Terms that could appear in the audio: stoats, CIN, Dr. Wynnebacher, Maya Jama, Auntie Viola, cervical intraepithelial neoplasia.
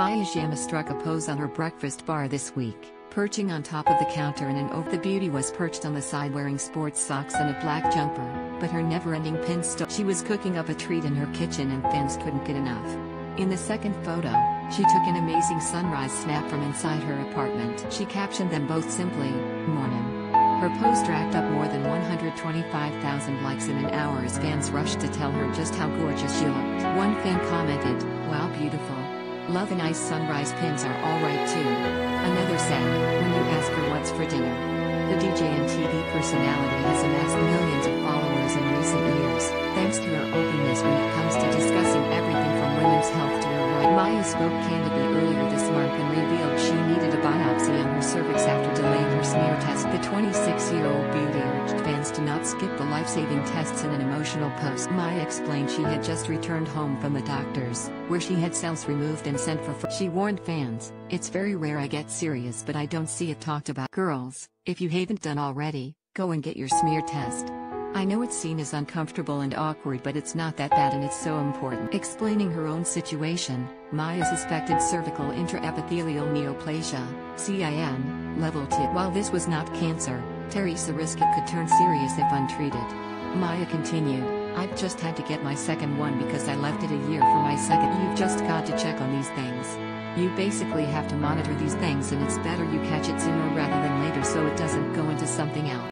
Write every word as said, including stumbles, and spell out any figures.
Maya Jama struck a pose on her breakfast bar this week, perching on top of the counter in an oak. The beauty was perched on the side wearing sports socks and a black jumper, but her never-ending pin stole. She was cooking up a treat in her kitchen and fans couldn't get enough. In the second photo, she took an amazing sunrise snap from inside her apartment. She captioned them both simply, "Morning." Her post racked up more than one hundred twenty-five thousand likes in an hour as fans rushed to tell her just how gorgeous she looked. One fan commented, "Wow, beautiful. Love and ice sunrise pins are alright too." Another said, "When you ask her what's for dinner." The D J and T V personality has amassed millions of followers in recent years, thanks to her openness when it comes to discussing everything from women's health to her right. Maya spoke candidly earlier this month and revealed she needed a biopsy on her cervix after delaying her smear test. The twenty-six-year-old beauty urged fans to not skip the life-saving tests in an emotional post. Maya explained she had just returned home from the doctor's, where she had cells removed and sent for free. She warned fans, "It's very rare I get serious, but I don't see it talked about. Girls, if you haven't done already, go and get your smear test. I know it's seen as uncomfortable and awkward, but it's not that bad and it's so important." Explaining her own situation, Maya suspected cervical intraepithelial neoplasia, C I N, level two. While this was not cancer, Teresa risk it could turn serious if untreated. Maya continued, "I've just had to get my second one because I left it a year for my second. You've just got to check on these things. You basically have to monitor these things, and it's better you catch it sooner rather than later so it doesn't go into something else."